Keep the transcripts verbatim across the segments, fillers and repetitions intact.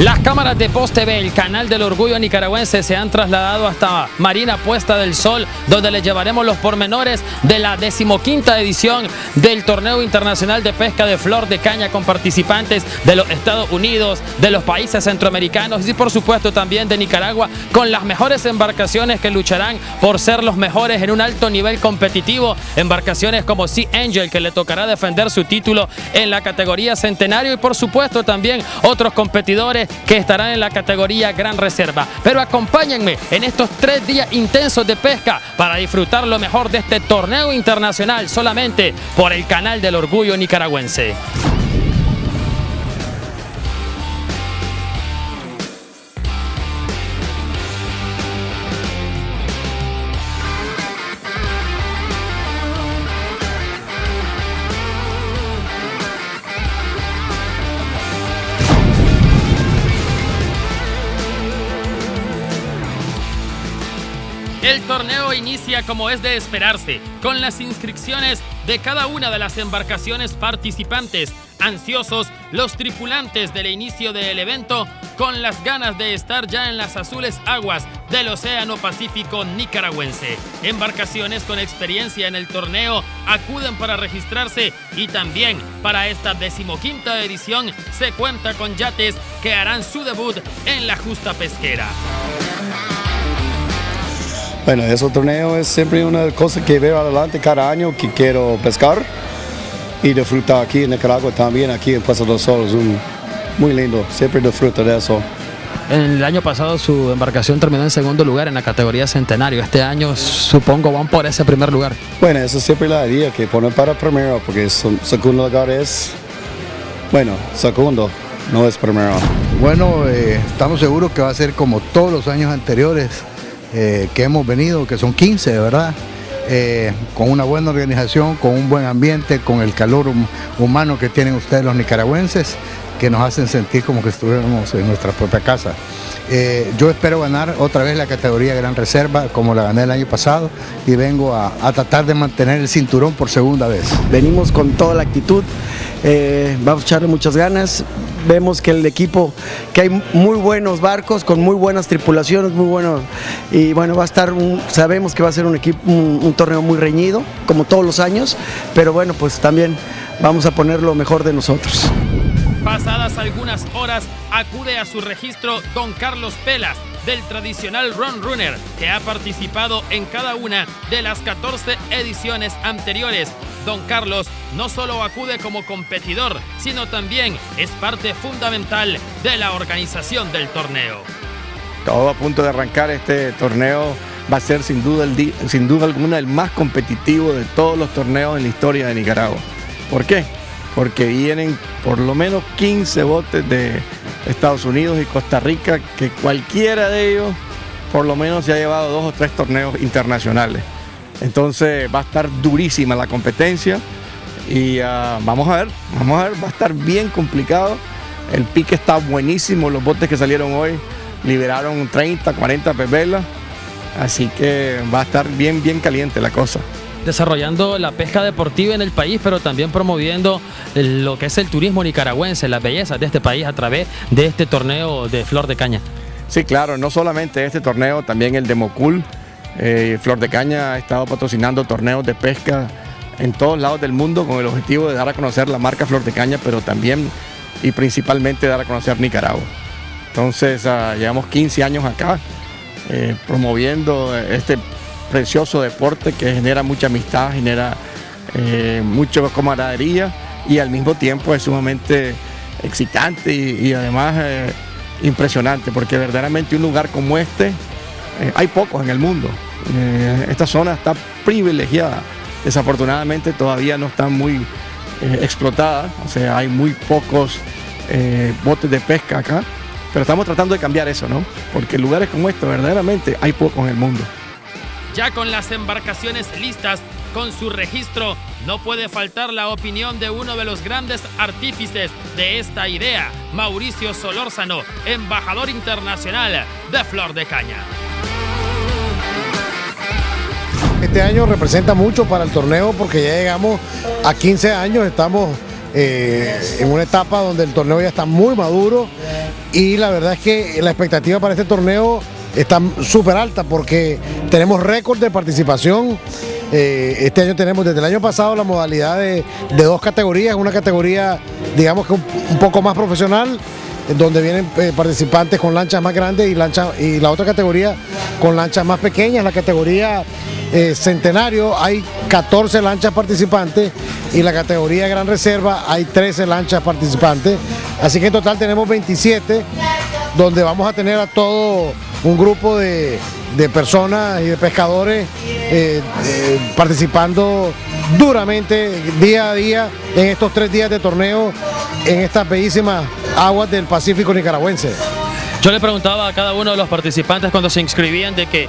Las cámaras de Post T V, el canal del orgullo nicaragüense, se han trasladado hasta Marina Puesta del Sol, donde les llevaremos los pormenores de la decimoquinta edición del Torneo Internacional de Pesca de Flor de Caña, con participantes de los Estados Unidos, de los países centroamericanos y por supuesto también de Nicaragua, con las mejores embarcaciones que lucharán por ser los mejores en un alto nivel competitivo. Embarcaciones como Sea Angel, que le tocará defender su título en la categoría Centenario, y por supuesto también otros competidores que estarán en la categoría Gran Reserva. Pero acompáñenme en estos tres días intensos de pesca para disfrutar lo mejor de este torneo internacional, solamente por el canal del orgullo nicaragüense. El torneo inicia, como es de esperarse, con las inscripciones de cada una de las embarcaciones participantes. Ansiosos los tripulantes del inicio del evento, con las ganas de estar ya en las azules aguas del Océano Pacífico nicaragüense. Embarcaciones con experiencia en el torneo acuden para registrarse, y también para esta decimoquinta edición se cuenta con yates que harán su debut en la justa pesquera. Bueno, ese torneo es siempre una cosa que veo adelante cada año, que quiero pescar y disfrutar aquí en Nicaragua también, aquí en Puesta del Sol. Es un, muy lindo, siempre disfruto de eso. El año pasado su embarcación terminó en segundo lugar en la categoría Centenario. Este año supongo van por ese primer lugar. Bueno, eso siempre la idea, que ponen para primero, porque son, segundo lugar es, bueno, segundo, no es primero. Bueno, eh, estamos seguros que va a ser como todos los años anteriores. Eh, que hemos venido, que son quince, ¿verdad? Eh, con una buena organización, con un buen ambiente, con el calor hum humano que tienen ustedes los nicaragüenses, que nos hacen sentir como que estuviéramos en nuestra propia casa. Eh, yo espero ganar otra vez la categoría Gran Reserva, como la gané el año pasado, y vengo a, a tratar de mantener el cinturón por segunda vez. Venimos con toda la actitud, eh, vamos a echarle muchas ganas. Vemos que el equipo, que hay muy buenos barcos, con muy buenas tripulaciones, muy buenos, y bueno, va a estar, un, sabemos que va a ser un, equipo, un, un torneo muy reñido, como todos los años, pero bueno, pues también vamos a poner lo mejor de nosotros. Pasadas algunas horas, acude a su registro don Carlos Pelas, del tradicional Run Runner, que ha participado en cada una de las catorce ediciones anteriores. Don Carlos no solo acude como competidor, sino también es parte fundamental de la organización del torneo. Todo a punto de arrancar. Este torneo va a ser sin duda, el, sin duda alguna el más competitivo de todos los torneos en la historia de Nicaragua. ¿Por qué? Porque vienen por lo menos quince botes de Estados Unidos y Costa Rica, que cualquiera de ellos por lo menos se ha llevado dos o tres torneos internacionales. Entonces va a estar durísima la competencia y uh, vamos a ver, vamos a ver, va a estar bien complicado. El pique está buenísimo, los botes que salieron hoy liberaron treinta, cuarenta pez vela, así que va a estar bien, bien caliente la cosa. Desarrollando la pesca deportiva en el país, pero también promoviendo lo que es el turismo nicaragüense, las bellezas de este país a través de este torneo de Flor de Caña. Sí, claro, no solamente este torneo, también el de Mocul. Eh, Flor de Caña ha estado patrocinando torneos de pesca en todos lados del mundo, con el objetivo de dar a conocer la marca Flor de Caña, pero también y principalmente dar a conocer Nicaragua. Entonces ah, llevamos quince años acá eh, promoviendo este precioso deporte que genera mucha amistad, genera eh, mucha camaradería, y al mismo tiempo es sumamente excitante y, y además eh, impresionante, porque verdaderamente un lugar como este, Eh, hay pocos en el mundo. Eh, esta zona está privilegiada. Desafortunadamente todavía no está muy eh, explotada. O sea, hay muy pocos eh, botes de pesca acá. Pero estamos tratando de cambiar eso, ¿no? Porque lugares como este verdaderamente hay pocos en el mundo. Ya con las embarcaciones listas, con su registro, no puede faltar la opinión de uno de los grandes artífices de esta idea, Mauricio Solórzano, embajador internacional de Flor de Caña. Este año representa mucho para el torneo, porque ya llegamos a quince años, estamos eh, en una etapa donde el torneo ya está muy maduro y la verdad es que la expectativa para este torneo está súper alta porque tenemos récord de participación. Eh, este año tenemos desde el año pasado la modalidad de, de dos categorías, una categoría digamos que un, un poco más profesional, donde vienen eh, participantes con lanchas más grandes y, lancha, y la otra categoría con lanchas más pequeñas, la categoría eh, Centenario hay catorce lanchas participantes y la categoría Gran Reserva hay trece lanchas participantes, así que en total tenemos veintisiete, donde vamos a tener a todo un grupo de, de personas y de pescadores eh, eh, participando duramente día a día en estos tres días de torneo en estas bellísimas aguas del Pacífico nicaragüense. Yo le preguntaba a cada uno de los participantes cuando se inscribían de que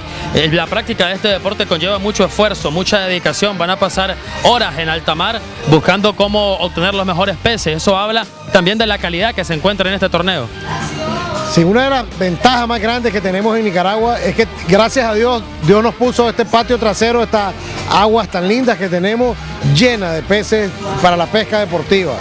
la práctica de este deporte conlleva mucho esfuerzo, mucha dedicación, van a pasar horas en alta mar buscando cómo obtener los mejores peces. Eso habla también de la calidad que se encuentra en este torneo. Sí, una de las ventajas más grandes que tenemos en Nicaragua es que gracias a Dios, Dios nos puso este patio trasero, estas aguas tan lindas que tenemos, llenas de peces para la pesca deportiva.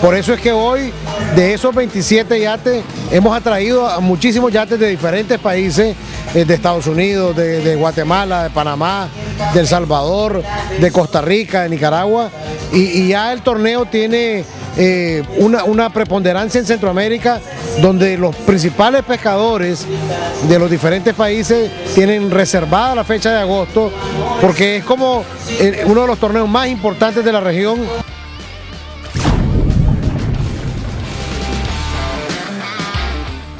Por eso es que hoy, de esos veintisiete yates, hemos atraído a muchísimos yates de diferentes países, de Estados Unidos, de, de Guatemala, de Panamá, de El Salvador, de Costa Rica, de Nicaragua, y, y ya el torneo tiene eh, una, una preponderancia en Centroamérica, donde los principales pescadores de los diferentes países tienen reservada la fecha de agosto, porque es como uno de los torneos más importantes de la región.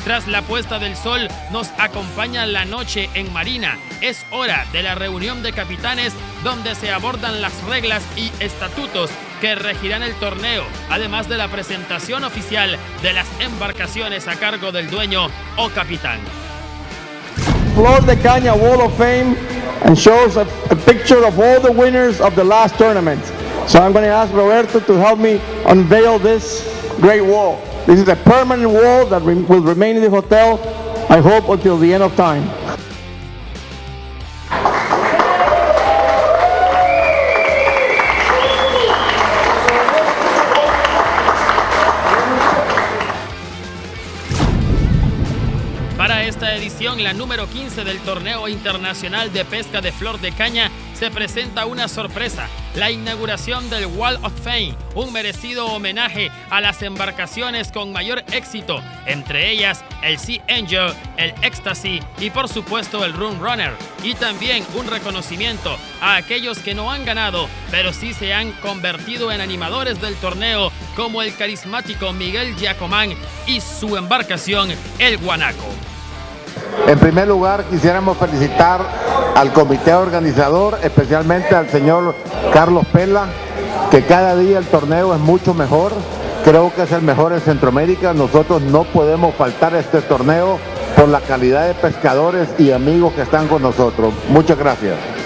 Tras la puesta del sol nos acompaña la noche en Marina. Es hora de la reunión de capitanes donde se abordan las reglas y estatutos que regirán el torneo, además de la presentación oficial de las embarcaciones a cargo del dueño o capitán. Flor de Caña Wall of Fame and shows a, a picture of all the winners of the last tournament. So I'm going to ask Roberto to help me unveil this great wall. This is a permanent wall that re will remain in the hotel, I hope, until the end of time. Esta edición, la número quince del Torneo Internacional de Pesca de Flor de Caña, se presenta una sorpresa, la inauguración del Wall of Fame, un merecido homenaje a las embarcaciones con mayor éxito, entre ellas el Sea Angel, el Ecstasy y por supuesto el Run Runner, y también un reconocimiento a aquellos que no han ganado, pero sí se han convertido en animadores del torneo, como el carismático Miguel Giacomán y su embarcación, el Guanaco. En primer lugar, quisiéramos felicitar al comité organizador, especialmente al señor Carlos Pela, que cada día el torneo es mucho mejor, creo que es el mejor en Centroamérica, nosotros no podemos faltar a este torneo por la calidad de pescadores y amigos que están con nosotros. Muchas gracias.